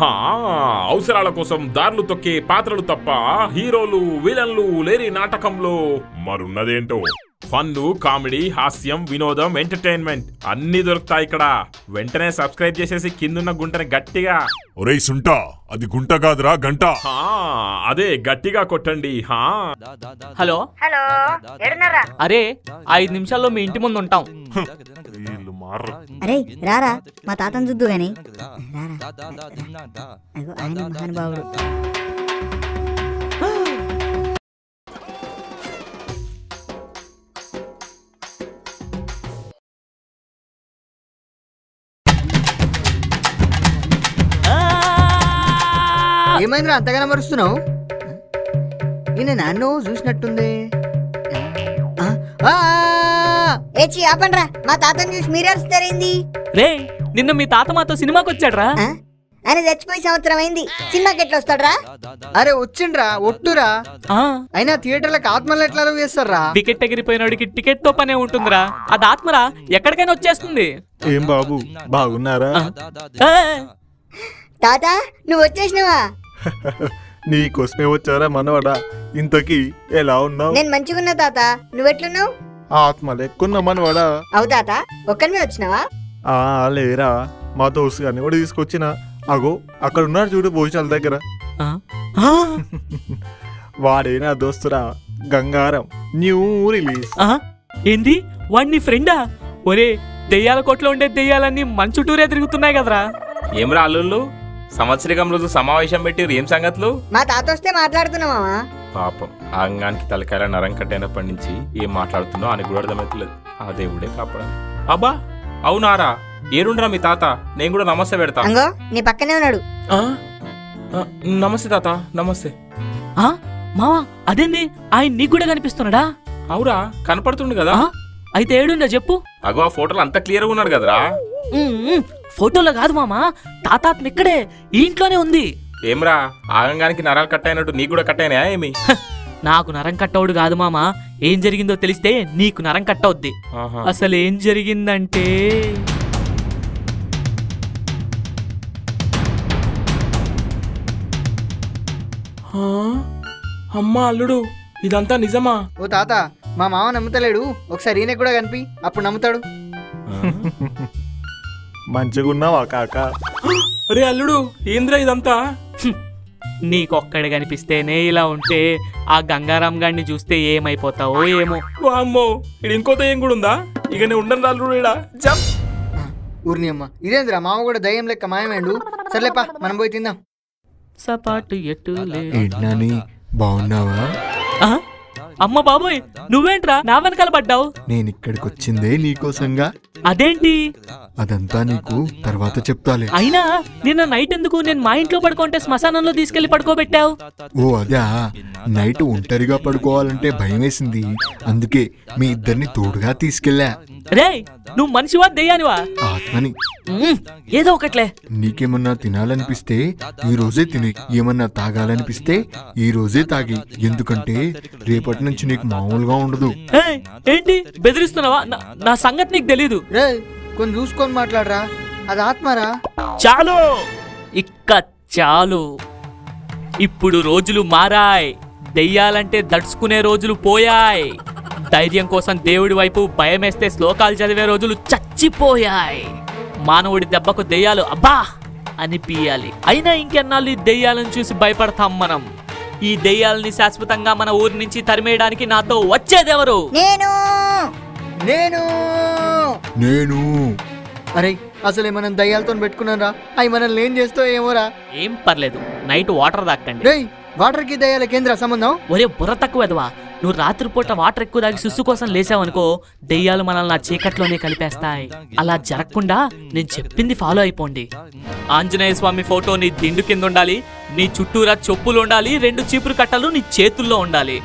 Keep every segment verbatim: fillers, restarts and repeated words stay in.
హా అవసరాల కోసం దారులు తొక్కే పాత్రలు తప్ప హీరోలు విలన్లు లేని నాటకంలో మరున్నదేంటో. ఫన్ను, కామెడీ, హాస్యం, వినోదం, ఎంటర్టైన్మెంట్ అన్ని దొరుకుతాయి ఇక్కడ. వెంటనే సబ్స్క్రైబ్ చేసేసి కిందున్న గుంటని గట్టిగా ఒరేయ్ సుంట, అది గుంట కాదురా గంట, అదే గట్టిగా కొట్టండి. హలో హలో ఎడనరా, అరే ఐదు నిమిషాల్లో మీ ఇంటి ముందు ఉంటాం. అరే రారా, మా తాతను చూద్దు గాని. ఏమైందిరా అంతగా మరుస్తున్నావు? నేను నాన్నో చూసినట్టుంది. ఆపండ్రా, మా తాతను చూసి మీరేస్తారేంది? రే నిన్న మీ తాత మాతో సినిమాకి వచ్చాడ్రా. ఆయన చచ్చిపోయి సంవత్సరం అయింది, సినిమాకి ఎట్లా వస్తాడ్రా? అరే వచ్చిండ్రా ఒట్టురా. అయినా థియేటర్లకు ఆత్మలు ఎట్లా చేస్తారా? టికెట్ ఎగిరిపోయినోడికి టికెట్ తో పనే ఉంటుందిరా. అది ఆత్మరా, ఎక్కడికైనా వచ్చేస్తుంది. ఏం బాబు బాగున్నారా? తాత నువ్వు వచ్చేసినవా? నీకోసమే వచ్చారా మనవాడా. ఇంతకీ ఎలా ఉన్నావు? నేను మంచిగున్నా తాత, నువ్వెట్లున్నావు? ఆత్మలు ఎక్కున్నా మనవాడా. అవు తాత ఒక్కనే వచ్చినావా? ఆ లేరా, మా దోస్తు గారిని కూడా తీసుకొచ్చిన. అగో అక్కడ ఉన్నారు చూడు భోజనాల దగ్గర, వాడేనా దోస్తురా గంగారం న్యూ రిలీజ్. ఏంది వాడిని ఫ్రెండా? ఒరే దెయ్యాల కోట్లో ఉండే దెయ్యాలన్నీ మన చుట్టూరే తిరుగుతున్నాయి కదరా. ఏమరా అల్లుళ్ళు, సంవత్సరం రోజు సమావేశం పెట్టి ఏం సంగతులు? మా తాత వస్తే మాట్లాడుతున్నావా? పాపం అంగానికి తలకాయ నరం కట్టైన పండించి ఏం మాట్లాడుతున్నావు అని కూడా అర్థమవుతలేదు. ఆ దేవుడే కాపాడాలి. అబ్బా అవునారా, ఏరుండరా మీ తాత, నేను కూడా నమస్తే పెడతా. నీ పక్కనే ఉన్నాడు. నమస్తే తాత. నమస్తే మావా. అదేంది ఆయన నీకు కూడా కనిపిస్తున్నాడా? అవురా కనపడుతుండు కదా. అయితే ఏడుండా చెప్పు. అగో ఆ ఫోటోలు అంత క్లియర్ గా ఉన్నాడు కదరా. ఫోటోలో కాదు మామా, తాతాత్మ ఇక్కడే ఈ ఇంట్లోనే ఉంది. ఏమ్రా ఆగంగానికి నరాలు కట్ అయినట్టు నీకు కూడా కట్ అయినా ఏమి? నాకు నరం కట్టవుడు కాదు మామా, ఏం జరిగిందో తెలిస్తే నీకు నరం కట్ అవుద్ది. అసలు ఏం జరిగిందంటే అమ్మా అల్లుడు ఇదంతా నిజమా? ఓ తాత మా మామ నమ్ముతలేడు, ఒకసారి ఈయన కూడా కనిపి అప్పుడు నమ్ముతాడు. మంచిగున్నావా కాక? అరే అల్లుడు ఏంద్రా ఇదంతా? నీకొక్కడే కనిపిస్తేనే ఇలా ఉంటే ఆ గంగారాం గారిని చూస్తే ఏమైపోతావో ఏమో. అమ్మో ఇది ఇంకో దయ్యం కూడా ఉందా? ఇక నేను ఉండను అల్లుడు ఇడా. ఊరిని అమ్మ ఇదేంద్రా మామ కూడా దయ్యం లెక్క మాయమేండు. సర్లేపా మనం పోయి తిందాం. సపాటు ఎటు లేని బాగున్నావా? అమ్మ బాబోయ్ నువ్వేంట్రా నా వెనకాల పడ్డావు? నేను ఇక్కడికి వచ్చిందే నీకోసంగా. అదేంటి? అదంతా నీకు తర్వాత చెప్తాలే. అయినా నిన్న నైట్ ఎందుకు నేను మా ఇంట్లో పడుకుంటే శ్మశానంలో తీసుకెళ్లి పడుకోబెట్టావు? ఓ అదా, నైట్ ఒంటరిగా పడుకోవాలంటే భయం వేసింది, అందుకే మీ ఇద్దరిని తోడుగా తీసుకెళ్లా. రే నువ్వు మనిషివా దెయ్యానివా? ఆత్మని. ఏదో ఒకట్లే. నీకేమన్నా తినాలనిపిస్తే ఈ రోజే తిని, ఏమన్నా తాగాలనిపిస్తే ఈ రోజే తాగి, ఎందుకంటే రేపటి నుంచి నీకు మామూలుగా ఉండదు. ఏంటి బెదిరిస్తున్నావా? నా సంగతి నీకు తెలీదు. కొంచెం చూసుకొని మాట్లాడరా, అది ఆత్మరా. చాలు ఇక్క చాలు, ఇప్పుడు రోజులు మారాయి, దెయ్యాలంటే దడుచుకునే రోజులు పోయాయి. ధైర్యం కోసం దేవుడి వైపు, భయమేస్తే శ్లోకాలు చదివే రోజులు చచ్చిపోయాయి. మానవుడి దెబ్బకు దెయ్యాలు అబ్బా అనిపియాలి. అయినా ఇంకెన్నాళ్ళు ఈ దెయ్యాలను చూసి భయపడతాం మనం? ఈ దెయ్యాలని శాశ్వతంగా మన ఊరి నుంచి తరిమేయడానికి నాతో వచ్చేదెవరు? నేను నేను నేను అరే అసలే మనం దయ్యాలతో పెట్టుకున్నాం రా, అవి మనల్ని ఏం చేస్తా ఏమోరా. ఏం పర్లేదు, నైట్ వాటర్ తాకండి. వాటర్ కి దయ్యాలకేంద్ర సంబంధం? ఒరే బుర్ర తక్కువదవా, నువ్వు రాత్రిపూట వాటర్ ఎక్కువ తాగి సుస్సు కోసం లేసావనుకో, దెయ్యాలు మనల్ని ఆ చీకట్లోనే కలిపేస్తాయి. అలా జరగకుండా నేను చెప్పింది ఫాలో అయిపోండి. ఆంజనేయ స్వామి ఫోటో నీ దిండు కింద ఉండాలి, నీ చుట్టూరా చెప్పులు ఉండాలి, రెండు చీపురు కట్టలు నీ చేతుల్లో ఉండాలి.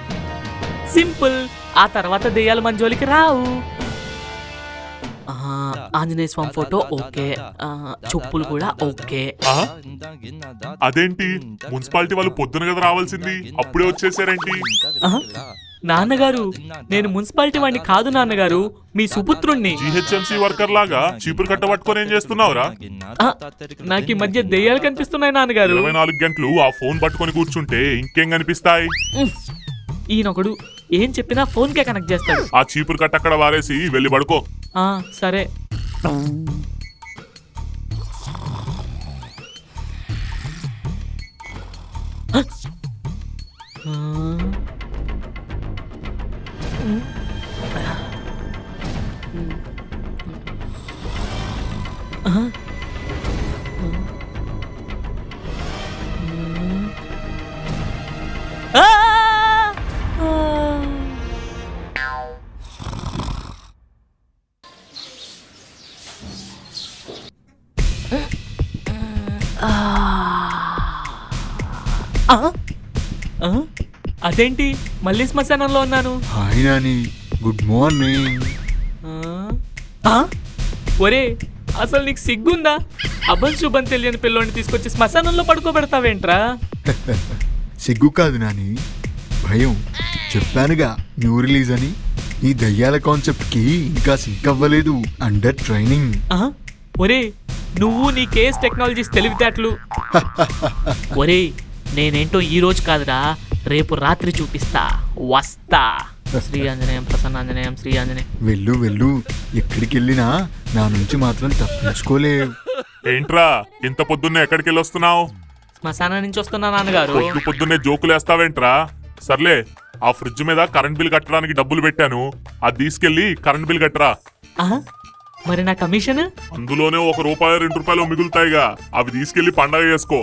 సింపుల్. ఆ తర్వాత దెయ్యాలు మన జోలికి రావు. ఆంజనేయ స్వామి ఫోటో ఓకే, చెప్పులు కూడా ఓకే. అదేంటి మున్సిపాలిటీ వాళ్ళు పొద్దున కదా రావాల్సింది, అప్పుడే వచ్చేసారేంటి? నాన్నగారు నేను మున్సిపాలిటీ వాడిని కాదు నాన్నగారు, మీ సుపుత్రుణ్ణి. జీహెచ్ఎంసీ వర్కర్ లాగా చీపురు కట్ట పట్టుకొని ఏం చేస్తున్నావురా? నాకు ఈ మధ్య దయ్యాలు కనిపిస్తున్నాయి నాన్నగారు. ఇరవై నాలుగు గంటలు ఆ ఫోన్ పట్టుకొని కూర్చుంటే ఇంకేం కనిపిస్తాయి? ఈయనొకడు ఏం చెప్పినా ఫోన్ కే కనెక్ట్ చేస్తాడు. ఆ చీపురు కట్ట అక్కడ వారేసి వెళ్ళి పడుకో. ఆ సరే. అదేంటి మళ్ళీ శ్మశానంలో ఉన్నాను? Good morning. ఒరే అసలు నీకు సిగ్గుందా? అబన్ శుభన్ తెలియని పిల్లోని తీసుకొచ్చి శ్మశానంలో పడుకోబెడతావేంట్రా? సిగ్గు కాదు నాని, భయం. చెప్పానుగా న్యూ రిలీజ్ అని. ఈ దయ్యాల కాన్సెప్ట్ కి ఇంకా సింక్ అవ్వలేదు, అండర్ ట్రైనింగ్. ఒరే నువ్వు నీ కేస్ టెక్నాలజీస్ తెలివితేటలు. ఒరే నేనేంటో ఈ రోజు కాదురా రేపు రాత్రి చూపిస్తా. వస్తా. శ్రీ ఆంజనేయం, ప్రసన్నాంజనేయం, శ్రీ ఆంజనేయం. వెళ్ళు వెళ్ళు, ఎక్కడికి వెళ్ళినా నా నుంచి మాత్రం తప్పించుకోలేవు. ఏంట్రా ఇంత పొద్దున్నే ఎక్కడికి వెళ్ళి వస్తున్నావు? శ్మశానం నుంచి వస్తున్నా నాన్నగారు. పొద్దున్నే జోకులు వేస్తావేంట్రా? సర్లే, ఆ ఫ్రిడ్జ్ మీద కరెంట్ బిల్ కట్టడానికి డబ్బులు పెట్టాను, అది తీసుకెళ్లి కరెంట్ బిల్ కట్టరా. మరి నా కమిషన్? అందులోనే ఒక రూపాయి రెండు రూపాయలు మిగులుతాయిగా, అవి తీసుకెళ్లి పండగ చేసుకో.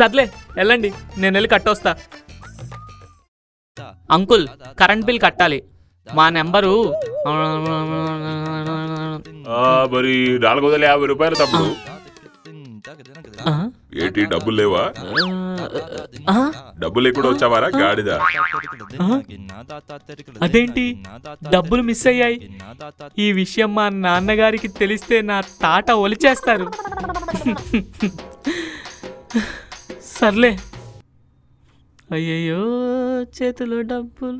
సర్లే వెళ్ళండి, నేను వెళ్ళి కట్టొస్తా. అంకుల్ కరెంట్ బిల్ కట్టాలి, మా నెంబరు మరి నాలుగు వందల యాభై రూపాయలు తప్పుడు. ఏంటి డబ్బులు లేవా? డబ్బులు ఎప్పుడు వచ్చావారా గాడిదా? అదేంటి డబ్బులు మిస్ అయ్యాయి? ఈ విషయం మా నాన్నగారికి తెలిస్తే నా తాట ఒలిచేస్తారు. సర్లే. అయ్యయ్యో చేతిలో డబ్బులు.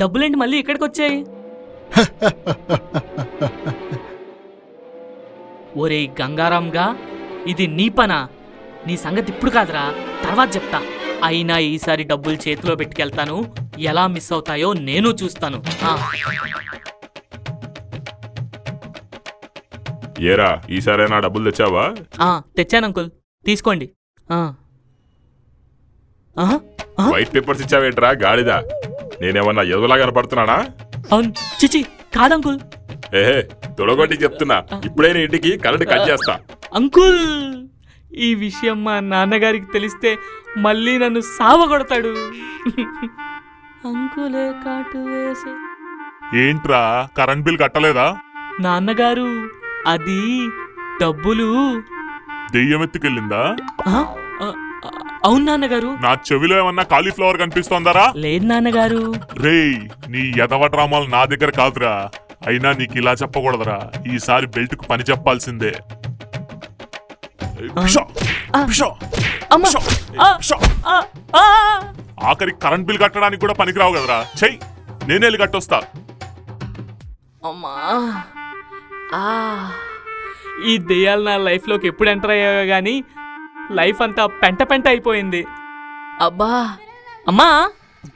డబ్బులేంటి మళ్ళీ ఇక్కడికి వచ్చాయి? ఒరే గంగారాంగా, ఇది నీ పనా? నీ సంగతి ఇప్పుడు కాదురా తర్వాత చెప్తా. అయినా ఈసారి డబ్బులు చేతిలో పెట్టుకెళ్తాను, ఎలా మిస్ అవుతాయో నేను చూస్తాను. ఏరా ఈసారి నా డబ్బులు తెచ్చావా? తెచ్చాను అంకుల్, తీసుకోండి. వైట్ పేపర్స్ ఇచ్చావేట్రా గాడిదా? నేనేమన్నా ఎదులా కనపడుతున్నానా? చిచి కాదంకుల్. ఏహే తొడగొట్టి చెప్తున్నా, ఇప్పుడే నీ ఇంటికి కరెంట్ కట్ చేస్తా. అంకుల్ ఈ విషయం మా నాన్నగారికి తెలిస్తే మళ్ళీ నన్ను సావగొడతాడు. అంకులే కాటు వేసి. ఏంట్రా కరెంట్ బిల్ కట్టలేదా? నాన్నగారు అది డబ్బులు. దెయ్యం ఎత్తుకెళ్ళిందా? అవును నాన్నగారు. నా చెవిలో ఏమన్నా కాలీఫ్లవర్ కనిపిస్తోందరా? లేదు నాన్నగారు. రే నీ యదవ డ్రామాలు నా దగ్గర కాదురా. అయినా నీకు ఇలా చెప్పకూడదురా, ఈసారి బెల్ట్ కు పని చెప్పాల్సిందే. ఆఖరి కరెంట్ బిల్ కట్టడానికి కూడా పనికిరావు కదరా. చెయ్యి, నేనే వెళ్ళి కట్టొస్తా. ఈ దెయ్యాలు నా లైఫ్ లోకి ఎప్పుడు ఎంటర్ అయ్యాయో గానీ లైఫ్ అంతా పెంట పెంట అయిపోయింది. అబ్బా అమ్మా,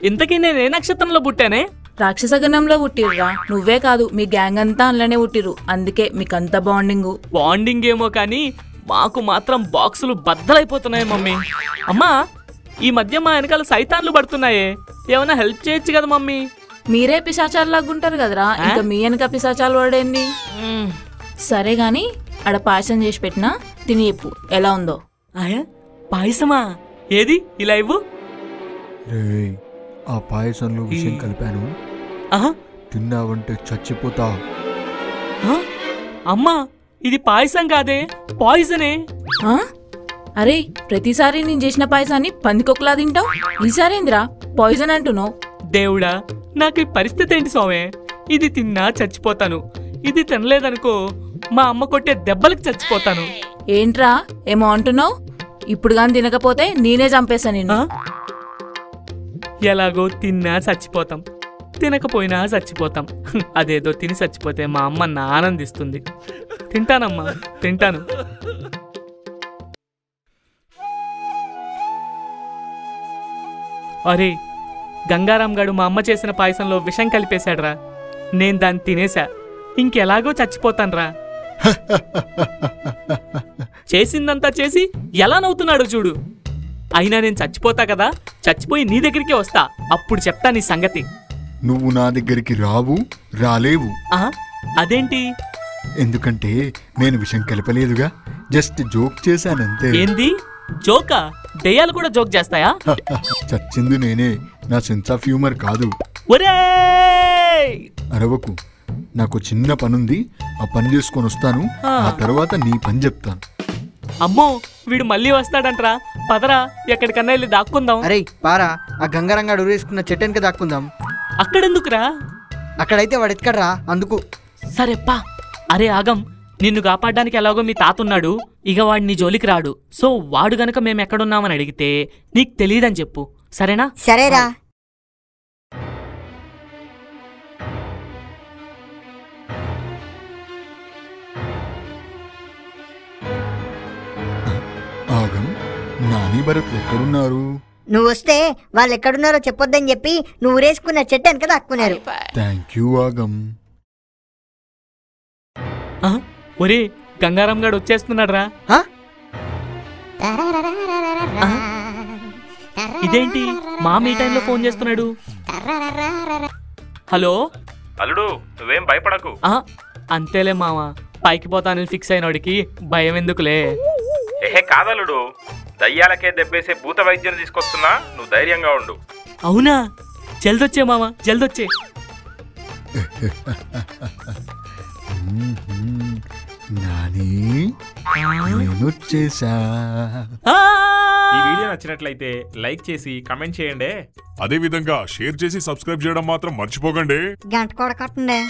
ఇంతకీ నేను ఏ నక్షత్రంలో పుట్టానే? రాక్షసగణంలో పుట్టిర్రా. నువ్వే కాదు మీ గ్యాంగ్ అంతా అందులోనే పుట్టిరు, అందుకే మీకంత బాండింగ్. బాండింగ్ ఏమో కానీ మాకు మాత్రం బాక్సులు బద్దలైపోతున్నాయి మమ్మీ. అమ్మా ఈ మధ్య మా వెనకాల సైతాన్లు పడుతున్నాయే, ఏమైనా హెల్ప్ చేయొచ్చు కదా మమ్మీ? మీరే పిశాచాలు లాగుంటారు కదరా, ఇంకా మీ వెనక పిశాచాలు పడేయండి. సరే గాని ఆడ పాయసం చేసి పెట్టినా తిని చెప్పు ఎలా ఉందో. పాయసమా? ఏది ఇలా ఇవ్వు. ఆ పాయసంలో విషయం కలిపాను, తిన్నావంటే చచ్చిపోతా. అమ్మా ఇది పాయసం కాదే పాయిజనే. అరే ప్రతిసారి నేను చేసిన పాయసాన్ని పందికొక్కలా తింటావు, ఈసారి ఏందిరా పాయిజన్ అంటున్నావు? దేవుడా నాకు ఈ పరిస్థితి ఏంటి స్వామి? ఇది తిన్నా చచ్చిపోతాను, ఇది తినలేదనుకో మా అమ్మ కొట్టే దెబ్బలకు చచ్చిపోతాను. ఏంట్రా ఏమో అంటున్నావు? ఇప్పుడు గాని తినకపోతే నేనే చంపేశా నిన్ను. ఎలాగో తిన్నా చచ్చిపోతాం, తినకపోయినా చచ్చిపోతాం. అదేదో తిని చచ్చిపోతే మా అమ్మ ఆనందిస్తుంది. తింటానమ్మా, తింటాను. అరే, గంగారాం గారు మా అమ్మ చేసిన పాయసంలో విషం కలిపేశాడ్రా. నేను దాన్ని తినేసా. ఇంకెలాగో చచ్చిపోతాన్రా. చేసిందంతా చేసి ఎలా నవ్వుతున్నాడు చూడు. అయినా నేను చచ్చిపోతా కదా, చచ్చిపోయి నీ దగ్గరికే వస్తా, అప్పుడు చెప్తా నీ సంగతి. నువ్వు నా దగ్గరికి రావు, రాలేవు. అదేంటి? ఎందుకంటే నేను విషయం కలపలేదుగా, జస్ట్ జోక్ చేశానంతే. ఏంది జోకా? దయ్యాలు కూడా జోక్ చేస్తాయా? చచ్చింది నేనే, నా సెన్స్ ఆఫ్ హ్యూమర్ కాదు. ఒరేయ్ అరవకు, నాకు చిన్న పనుంది, ఆ పని చేసుకొని వస్తాను. ఆ తర్వాత నీ పని చెప్తాను. అమ్మో, వీడు మళ్ళీ వస్తాడంట్రా. పదరా, ఎక్కడికన్నా వెళ్ళి దాక్కుందాం. అరే పారా, ఆ గంగారంగాడు ఊరేసుకున్న చెట్టెనక దాక్కుందాం. అక్కడెందుకురా? అక్కడైతే వాడెక్కడరా, అందుకు. సరేపా. అరే ఆగం, నిన్ను కాపాడడానికి ఎలాగో మీ తాతున్నాడు, ఇక వాడు నీ జోలికి రాడు. సో వాడు గనక మేమెక్కడున్నామని అడిగితే నీకు తెలియదని చెప్పు, సరేనా? సరేరా. ఎక్కడున్నారు? నువ్వు వస్తే వాళ్ళు ఎక్కడున్నారో చెప్పొద్దని చెప్పి నువ్వు ఊరేసుకున్న చెట్టు అని కదా అక్కున్నారు. థ్యాంక్ యూ ఆగం. ఒరే గంగారాం గారు వచ్చేస్తున్నాడు రా. ఇదేంటి మామీ టైంలో ఫోన్ చేస్తున్నాడు? హలో అల్లుడు, నువ్వేం భయపడకు. అంతేలే మామ, పైకి పోతానని ఫిక్స్ అయినోడికి భయం ఎందుకులే. ఏహే కాదలుడు, దయ్యాలకే దెబ్బేసే భూత వైద్యం తీసుకొస్తున్నా, నువ్వు ధైర్యంగా ఉండు. అవునా? జల్దొచ్చే మామ, జల్దొచ్చే. ఈ వీడియో నచ్చినట్లయితే లైక్ చేసి కమెంట్ చేయండి. అదే విధంగా షేర్ చేసి సబ్స్క్రైబ్ చేయడం మాత్రం మర్చిపోకండి.